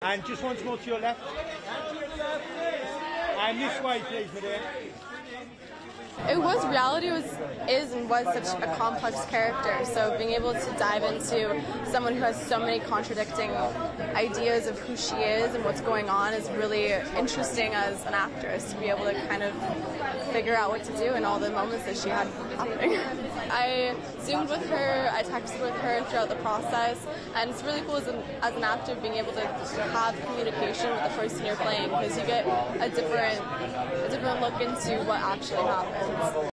And just once more to your left. And this way, please, madam. Reality is and was such a complex character, so being able to dive into someone who has so many contradicting ideas of who she is and what's going on is really interesting as an actress, to be able to kind of figure out what to do in all the moments that she had happening. I Zoomed with her, I texted with her throughout the process, and it's really cool as an actor being able to have communication with the person you're playing, because you get a different look into what actually happens.